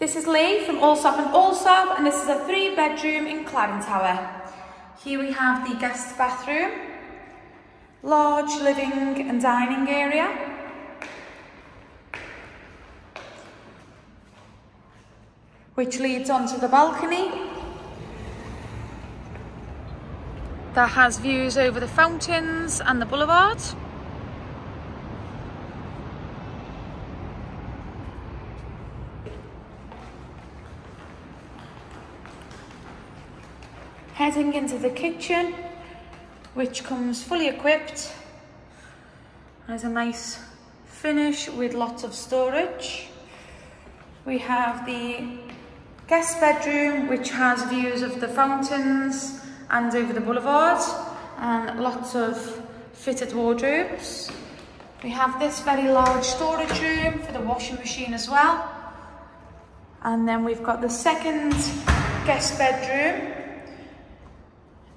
This is Lee from Allsop and Allsop, and this is a 3-bedroom in Claren Tower. Here we have the guest bathroom, large living and dining area. Which leads onto the balcony that has views over the fountains and the boulevard. Heading into the kitchen, which comes fully equipped. There's a nice finish with lots of storage. We have the guest bedroom, which has views of the fountains and over the boulevard, and lots of fitted wardrobes. We have this very large storage room for the washing machine as well. And then we've got the second guest bedroom.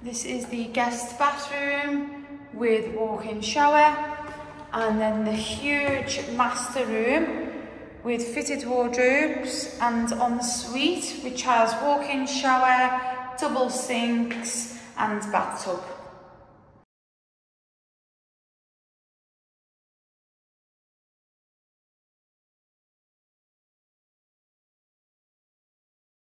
This is the guest bathroom with walk-in shower, and then the huge master room with fitted wardrobes and ensuite, which has walk-in shower, double sinks and bathtub.